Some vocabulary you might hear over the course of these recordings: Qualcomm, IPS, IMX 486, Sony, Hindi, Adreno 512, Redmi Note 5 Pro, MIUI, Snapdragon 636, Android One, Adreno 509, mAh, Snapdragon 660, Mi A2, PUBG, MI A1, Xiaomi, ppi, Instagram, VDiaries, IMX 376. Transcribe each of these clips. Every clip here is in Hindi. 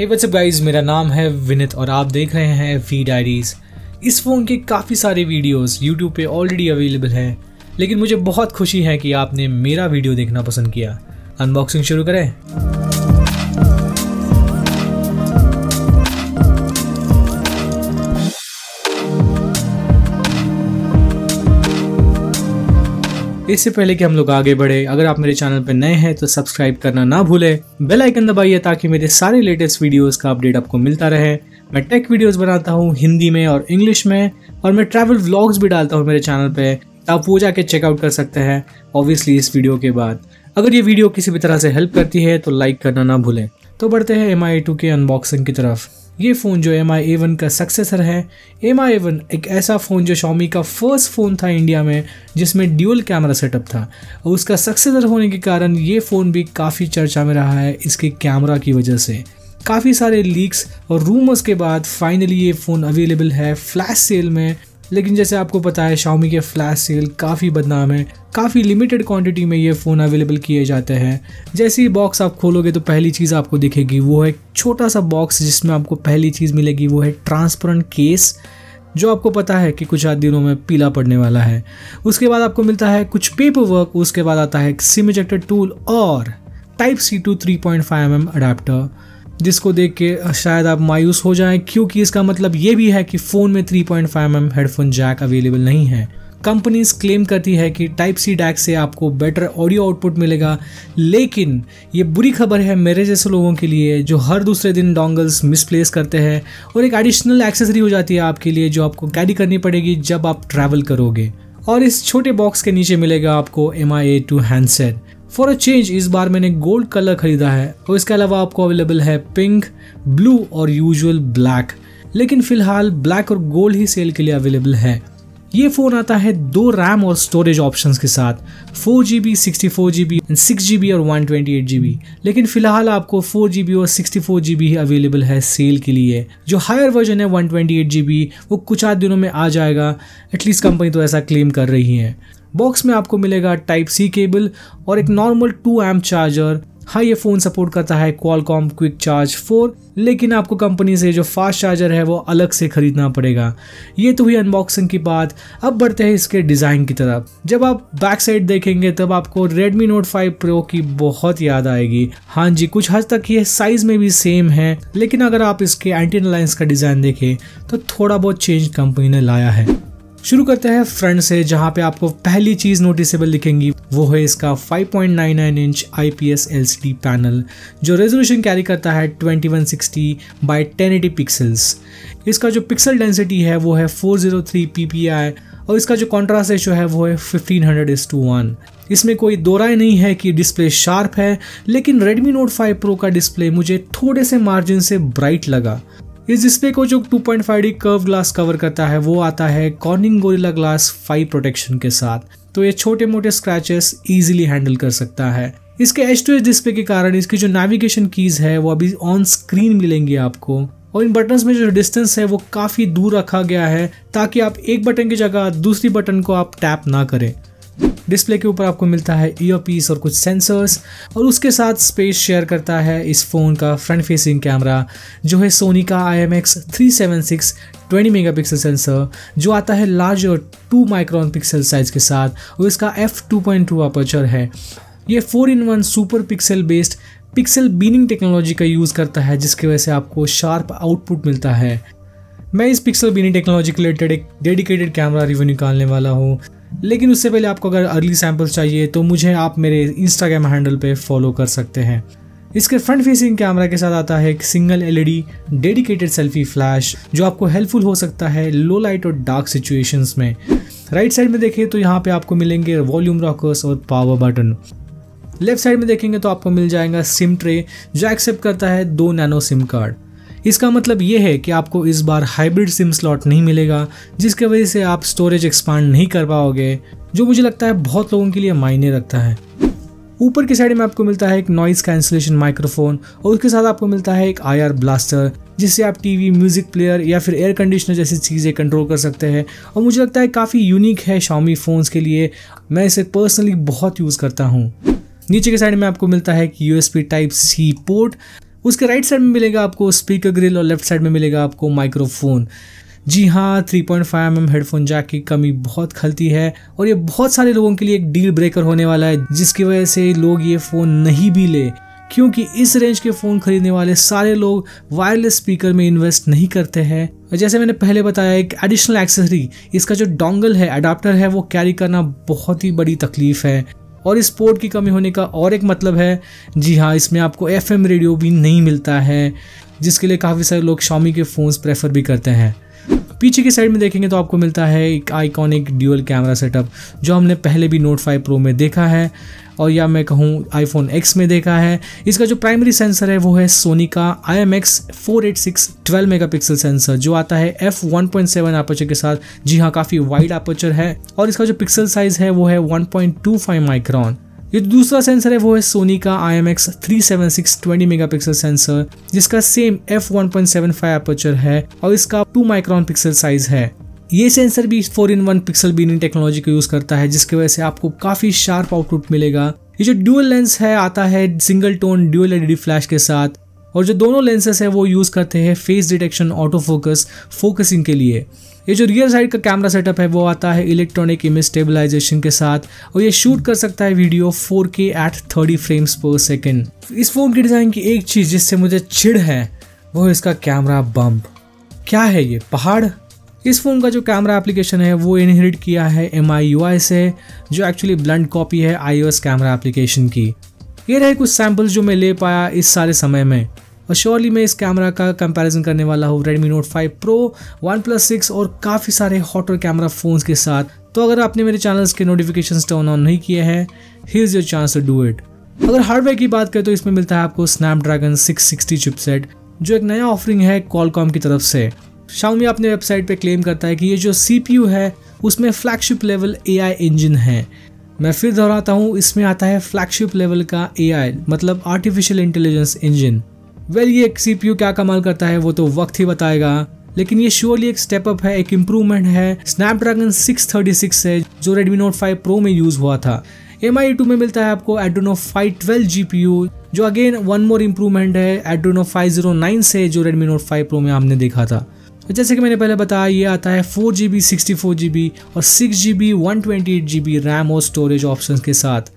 हे व्हाट्स अप गाइस, मेरा नाम है विनीत और आप देख रहे हैं VDiaries। इस फ़ोन के काफ़ी सारे वीडियोस YouTube पे ऑलरेडी अवेलेबल हैं, लेकिन मुझे बहुत खुशी है कि आपने मेरा वीडियो देखना पसंद किया। अनबॉक्सिंग शुरू करें। इससे पहले कि हम लोग आगे बढ़े, अगर आप मेरे चैनल पर नए हैं तो सब्सक्राइब करना ना भूलें, बेल आइकन दबाइए ताकि मेरे सारे लेटेस्ट वीडियोस का अपडेट आपको मिलता रहे। मैं टेक वीडियोस बनाता हूँ हिंदी में और इंग्लिश में, और मैं ट्रैवल व्लॉग्स भी डालता हूँ मेरे चैनल पे, आप वो जाके चेकआउट कर सकते हैं ऑब्वियसली इस वीडियो के बाद। अगर ये वीडियो किसी भी तरह से हेल्प करती है तो लाइक करना ना भूलें। तो बढ़ते हैं MI A2 के अनबॉक्सिंग की तरफ। ये फ़ोन जो MI A1 का सक्सेसर है। MI A1 एक ऐसा फ़ोन जो Xiaomi का फर्स्ट फ़ोन था इंडिया में जिसमें ड्यूल कैमरा सेटअप था, और उसका सक्सेसर होने के कारण ये फ़ोन भी काफ़ी चर्चा में रहा है इसके कैमरा की वजह से। काफ़ी सारे लीक्स और रूमर्स के बाद फाइनली ये फ़ोन अवेलेबल है फ्लैश सेल में, लेकिन जैसे आपको पता है Xiaomi के फ्लैश सेल काफ़ी बदनाम है। काफ़ी लिमिटेड क्वांटिटी में ये फ़ोन अवेलेबल किए जाते हैं। जैसे ही बॉक्स आप खोलोगे तो पहली चीज़ आपको दिखेगी वो है छोटा सा बॉक्स, जिसमें आपको पहली चीज़ मिलेगी वो है ट्रांसपेरेंट केस, जो आपको पता है कि कुछ दिनों में पीला पड़ने वाला है। उसके बाद आपको मिलता है कुछ पेपर वर्क, उसके बाद आता है एक सिम इजेक्टर टूल और Type-C to 3.5mm अडाप्टर, जिसको देख के शायद आप मायूस हो जाएं, क्योंकि इसका मतलब ये भी है कि फ़ोन में 3.5mm हेडफोन जैक अवेलेबल नहीं है। कंपनीज क्लेम करती है कि Type-C डैक से आपको बेटर ऑडियो आउटपुट मिलेगा, लेकिन ये बुरी खबर है मेरे जैसे लोगों के लिए जो हर दूसरे दिन डोंगल्स मिसप्लेस करते हैं, और एक एडिशनल एक्सेसरी हो जाती है आपके लिए जो आपको कैरी करनी पड़ेगी जब आप ट्रैवल करोगे। और इस छोटे बॉक्स के नीचे मिलेगा आपको MI A2 handset. For a change इस बार मैंने गोल्ड कलर खरीदा है, और इसके अलावा आपको अवेलेबल है पिंक, ब्लू और यूजुअल ब्लैक, लेकिन फ़िलहाल ब्लैक और गोल्ड ही सेल के लिए अवेलेबल है। ये फ़ोन आता है 2 रैम और स्टोरेज ऑप्शंस के साथ, 4GB, 64GB एंड 6GB और 128GB, लेकिन फ़िलहाल आपको 4GB और 64GB ही अवेलेबल है सेल के लिए। जो हायर वर्जन है 128GB वो कुछ आध दिनों में आ जाएगा, एटलीस्ट कंपनी तो ऐसा क्लेम कर रही है। बॉक्स में आपको मिलेगा Type-C केबल और एक नॉर्मल 2 amp चार्जर। हाँ, ये फ़ोन सपोर्ट करता है Qualcomm Quick Charge 4, लेकिन आपको कंपनी से जो फास्ट चार्जर है वो अलग से ख़रीदना पड़ेगा। ये तो हुई अनबॉक्सिंग की बात, अब बढ़ते हैं इसके डिज़ाइन की तरफ। जब आप बैक साइड देखेंगे तब आपको Redmi Note 5 Pro की बहुत याद आएगी। हाँ जी, कुछ हद तक ये साइज़ में भी सेम है, लेकिन अगर आप इसके एंटीना लाइंस का डिज़ाइन देखें तो थोड़ा बहुत चेंज कंपनी ने लाया है। शुरू करते हैं फ्रंट से, जहाँ पे आपको पहली चीज़ नोटिसेबल दिखेंगी वो है इसका 5.99 इंच IPS LCD पैनल, जो रेजोल्यूशन कैरी करता है 2160x1080 पिक्सल्स। इसका जो पिक्सल डेंसिटी है वो है 403 ppi, और इसका जो कॉन्ट्रास्ट रेशो है वो है 1500:1। इसमें कोई दो राय नहीं है कि डिस्प्ले शार्प है, लेकिन Redmi Note 5 Pro का डिस्प्ले मुझे थोड़े से मार्जिन से ब्राइट लगा। इस डिस्प्ले को जो 2.5D कर्व ग्लास कवर करता है वो आता है कॉर्निंग गोरिल्ला ग्लास 5 प्रोटेक्शन के साथ, तो ये छोटे मोटे स्क्रैचेस इजीली हैंडल कर सकता है। इसके H2H डिस्प्ले के कारण इसकी जो नेविगेशन कीज है वो अभी ऑन स्क्रीन मिलेंगी आपको, और इन बटन्स में जो डिस्टेंस है वो काफ़ी दूर रखा गया है ताकि आप एक बटन की जगह दूसरी बटन को आप टैप ना करें। डिस्प्ले के ऊपर आपको मिलता है ईयरपीस और कुछ सेंसर्स, और उसके साथ स्पेस शेयर करता है इस फ़ोन का फ्रंट फेसिंग कैमरा, जो है सोनी का IMX 376 20 मेगापिक्सल सेंसर, जो आता है लार्ज और 2 माइक्रोन पिक्सल साइज़ के साथ, और इसका f2.2 अपर्चर है। ये 4-in-1 super pixel based pixel binning technology का यूज़ करता है, जिसकी वजह से आपको शार्प आउटपुट मिलता है। मैं इस पिक्सल बीनिंग टेक्नोलॉजी के रिलेटेड एक डेडिकेटेड कैमरा रिव्यू निकालने वाला हूँ, लेकिन उससे पहले आपको अगर अर्ली सैम्पल्स चाहिए तो मुझे आप मेरे इंस्टाग्राम हैंडल पे फॉलो कर सकते हैं। इसके फ्रंट फेसिंग कैमरा के साथ आता है एक single LED dedicated selfie flash, जो आपको हेल्पफुल हो सकता है लो लाइट और डार्क सिचुएशंस में। राइट साइड में देखें तो यहाँ पे आपको मिलेंगे वॉल्यूम रॉकर्स और पावर बटन। लेफ्ट साइड में देखेंगे तो आपको मिल जाएगा सिम ट्रे, जो एक्सेप्ट करता है 2 नैनो सिम कार्ड। इसका मतलब ये है कि आपको इस बार हाइब्रिड सिम स्लॉट नहीं मिलेगा, जिसकी वजह से आप स्टोरेज एक्सपांड नहीं कर पाओगे, जो मुझे लगता है बहुत लोगों के लिए मायने रखता है। ऊपर की साइड में आपको मिलता है एक नॉइज़ कैंसलेशन माइक्रोफोन, और उसके साथ आपको मिलता है एक IR ब्लास्टर, जिससे आप टीवी, म्यूज़िक प्लेयर या फिर एयर कंडीशनर जैसी चीज़ें कंट्रोल कर सकते हैं, और मुझे लगता है काफ़ी यूनिक है Xiaomi फ़ोन्स के लिए। मैं इसे पर्सनली बहुत यूज़ करता हूँ। नीचे के साइड में आपको मिलता है एक USB Type-C पोर्ट, उसके राइट साइड में मिलेगा आपको स्पीकर ग्रिल और लेफ्ट साइड में मिलेगा आपको माइक्रोफोन। जी हाँ, 3.5mm हेडफोन जैक की कमी बहुत खलती है और ये बहुत सारे लोगों के लिए एक डील ब्रेकर होने वाला है, जिसकी वजह से लोग ये फ़ोन नहीं भी ले, क्योंकि इस रेंज के फ़ोन खरीदने वाले सारे लोग वायरलेस स्पीकर में इन्वेस्ट नहीं करते हैं। और जैसे मैंने पहले बताया, एक एडिशनल एक्सेसरी, इसका जो डोंगल है, अडाप्टर है, वो कैरी करना बहुत ही बड़ी तकलीफ है। और इस पोर्ट की कमी होने का और एक मतलब है, जी हाँ, इसमें आपको FM रेडियो भी नहीं मिलता है, जिसके लिए काफ़ी सारे लोग Xiaomi के फ़ोन्स प्रेफर भी करते हैं। पीछे की साइड में देखेंगे तो आपको मिलता है एक आइकॉनिक ड्यूअल कैमरा सेटअप, जो हमने पहले भी Note 5 Pro में देखा है और या मैं कहूँ iPhone X में देखा है। इसका जो प्राइमरी सेंसर है वो है सोनी का IMX 486 12 मेगापिक्सल सेंसर, जो आता है f1.7 एपर्चर के साथ। जी हाँ, काफ़ी वाइड एपर्चर है और इसका जो पिक्सल साइज है वो है 1.25 माइक्रॉन। ये दूसरा सेंसर है वो है सोनी का IMX 376 20 मेगापिक्सल सेंसर, जिसका सेम f1.75 एपर्चर है और इसका 2 माइक्रॉन पिक्सल साइज है। ये सेंसर भी 4-in-1 पिक्सल बीनिंग टेक्नोलॉजी को यूज़ करता है, जिसकी वजह से आपको काफ़ी शार्प आउटपुट मिलेगा। ये जो ड्यूअल लेंस है आता है single tone dual LED flash के साथ, और जो दोनों लेंसेस है वो यूज़ करते हैं face detection, auto focus, focusing के लिए। ये जो रियर साइड का कैमरा सेटअप है वो आता है इलेक्ट्रॉनिक इमेज स्टेबलाइजेशन के साथ, और ये शूट कर सकता है video 4K at 30 frames per second. इस फ़ोन के डिज़ाइन की एक चीज़ जिससे मुझे चिढ़ है वो इसका कैमरा बम्प। क्या है ये पहाड़? इस फ़ोन का जो कैमरा एप्लीकेशन है वो इनहेरिट किया है MIUI से, जो एक्चुअली ब्लंट कॉपी है iOS कैमरा एप्लीकेशन की। ये रहे कुछ सैम्पल्स जो मैं ले पाया इस सारे समय में, और श्योरली मैं इस कैमरा का कंपैरिजन करने वाला हूँ Redmi Note 5 Pro, OnePlस 6 और काफ़ी सारे हॉटर कैमरा फ़ोन्स के साथ। तो अगर आपने मेरे चैनल्स के नोटिफिकेशन टर्न ऑन नहीं किए हैं, here is your chance to do it. अगर हार्डवेयर की बात करें तो इसमें मिलता है आपको Snapdragon 660 चिपसेट, जो एक नया ऑफरिंग है Qualcomm की तरफ से। Xiaomi अपने वेबसाइट पे क्लेम करता है कि ये जो CPU है उसमें फ्लैगशिप लेवल AI इंजन है। मैं फिर दोहराता हूँ, इसमें आता है फ्लैगशिप लेवल का AI, मतलब आर्टिफिशियल इंटेलिजेंस इंजन। वेल, ये एक CPU क्या कमाल करता है वो तो वक्त ही बताएगा, लेकिन ये श्योरली एक स्टेप अप है, एक इम्प्रूवमेंट है Snapdragon 636 से, जो Redmi Note 5 Pro में यूज़ हुआ था। MI A2 में मिलता है आपको Adreno 512 GPU, जो अगेन वन मोर इम्प्रूवमेंट है Adreno 509 से, जो Redmi Note 5 Pro में हमने देखा था। जैसे कि मैंने पहले बताया, ये आता है 4GB, 64GB और 6GB, 128GB रैम और स्टोरेज ऑप्शंस के साथ।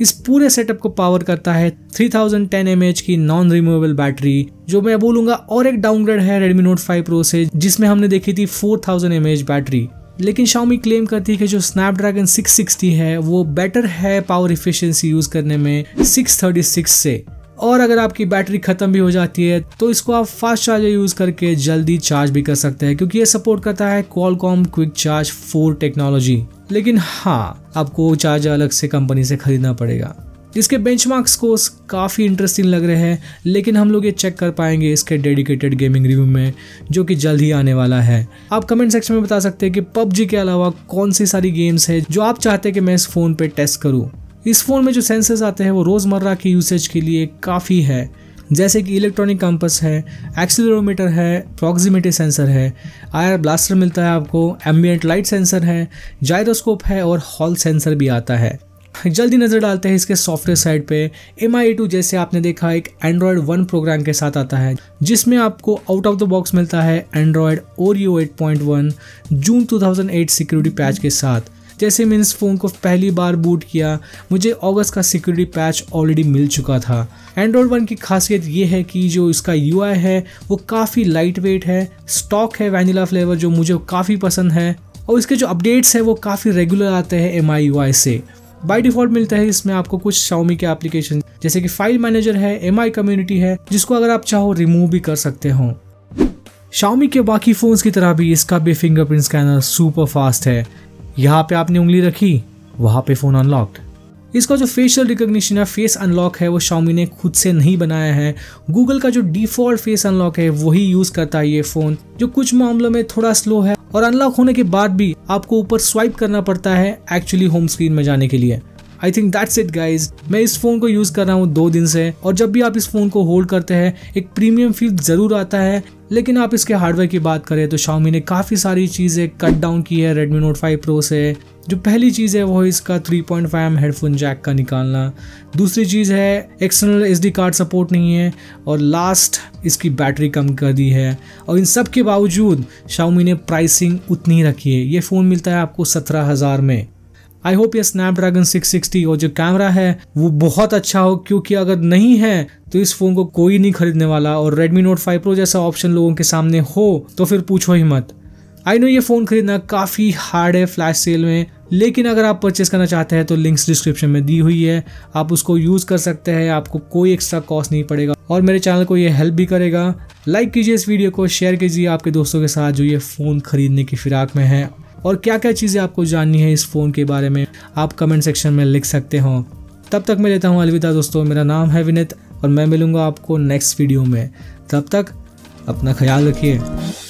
इस पूरे सेटअप को पावर करता है 3010 mAh की नॉन रिमूवेबल बैटरी, जो मैं बोलूँगा और एक डाउनग्रेड है Redmi Note 5 Pro से, जिसमें हमने देखी थी 4000 mAh बैटरी। लेकिन Xiaomi क्लेम करती है कि जो Snapdragon 660 है वो बेटर है पावर एफिशिएंसी यूज़ करने में 636 से, और अगर आपकी बैटरी ख़त्म भी हो जाती है तो इसको आप फास्ट चार्जर यूज़ करके जल्दी चार्ज भी कर सकते हैं, क्योंकि ये सपोर्ट करता है Qualcomm Quick Charge 4 टेक्नोलॉजी। लेकिन हाँ, आपको चार्जर अलग से कंपनी से खरीदना पड़ेगा। इसके बेंचमार्क स्कोर्स काफ़ी इंटरेस्टिंग लग रहे हैं, लेकिन हम लोग ये चेक कर पाएंगे इसके डेडिकेटेड गेमिंग रिव्यू में, जो कि जल्द ही आने वाला है। आप कमेंट सेक्शन में बता सकते हैं कि PUBG के अलावा कौन सी सारी गेम्स है जो आप चाहते हैं कि मैं इस फ़ोन पर टेस्ट करूँ। इस फ़ोन में जो सेंसर्स आते हैं वो रोज़मर्रा की यूसेज के लिए काफ़ी है, जैसे कि इलेक्ट्रॉनिक कंपास है, एक्सेलेरोमीटर है, प्रॉक्सिमिटी सेंसर है, IR ब्लास्टर मिलता है आपको, एम्बिएंट लाइट सेंसर है, जायरोस्कोप है और हॉल सेंसर भी आता है। जल्दी नज़र डालते हैं इसके सॉफ्टवेयर साइड पे। MI A2 जैसे आपने देखा एक Android One प्रोग्राम के साथ आता है, जिसमें आपको आउट ऑफ द बॉक्स मिलता है Android Oreo 8.1 June 2008 security patch के साथ। जैसे मैंने इस फ़ोन को पहली बार बूट किया, मुझे अगस्त का सिक्योरिटी पैच ऑलरेडी मिल चुका था। Android One की खासियत ये है कि जो इसका UI है वो काफ़ी लाइट वेट है, स्टॉक है वैनिला फ्लेवर जो मुझे काफ़ी पसंद है, और इसके जो अपडेट्स हैं वो काफ़ी रेगुलर आते हैं MIUI से। बाय डिफ़ॉल्ट मिलता है इसमें आपको कुछ Xiaomi के एप्लीकेशन, जैसे कि फाइल मैनेजर है, MI कम्युनिटी है, जिसको अगर आप चाहो रिमूव भी कर सकते हो। Xiaomi के बाकी फ़ोन्स की तरह भी इसका भी फिंगरप्रिंट स्कैनर सुपर फास्ट है। यहाँ पे आपने उंगली रखी, वहाँ पे फ़ोन अनलॉक्ड। इसका जो फेशियल रिकॉग्निशन या फेस अनलॉक है वो Xiaomi ने खुद से नहीं बनाया है। गूगल का जो डिफ़ॉल्ट फेस अनलॉक है वही यूज़ करता है ये फ़ोन, जो कुछ मामलों में थोड़ा स्लो है और अनलॉक होने के बाद भी आपको ऊपर स्वाइप करना पड़ता है एक्चुअली होम स्क्रीन में जाने के लिए। I think that's it guys. मैं इस फोन को यूज कर रहा हूँ 2 दिन से, और जब भी आप इस फोन को होल्ड करते हैं एक प्रीमियम फील जरूर आता है। लेकिन आप इसके हार्डवेयर की बात करें तो Xiaomi ने काफ़ी सारी चीज़ें कट डाउन की है Redmi Note 5 Pro से। जो पहली चीज़ है वो है इसका 3.5mm हेडफोन जैक का निकालना, दूसरी चीज़ है एक्सटर्नल SD कार्ड सपोर्ट नहीं है, और लास्ट इसकी बैटरी कम कर दी है। और इन सब के बावजूद Xiaomi ने प्राइसिंग उतनी रखी है। ये फ़ोन मिलता है आपको 17,000 में। आई होप ये Snapdragon 660 और जो कैमरा है वो बहुत अच्छा हो, क्योंकि अगर नहीं है तो इस फोन को कोई नहीं खरीदने वाला। और Redmi Note 5 Pro जैसा ऑप्शन लोगों के सामने हो तो फिर पूछो ही मत। आई नो ये फ़ोन खरीदना काफ़ी हार्ड है फ्लैश सेल में, लेकिन अगर आप परचेस करना चाहते हैं तो लिंक्स डिस्क्रिप्शन में दी हुई है, आप उसको यूज़ कर सकते हैं, आपको कोई एक्स्ट्रा कॉस्ट नहीं पड़ेगा। और मेरे चैनल को ये हेल्प भी करेगा। लाइक कीजिए इस वीडियो को, शेयर कीजिए आपके दोस्तों के साथ जो ये फ़ोन खरीदने की फिराक में है। और क्या क्या चीज़ें आपको जाननी है इस फ़ोन के बारे में आप कमेंट सेक्शन में लिख सकते हो। तब तक मैं लेता हूँ अलविदा दोस्तों। मेरा नाम है विनीत और मैं मिलूँगा आपको नेक्स्ट वीडियो में। तब तक अपना ख्याल रखिए।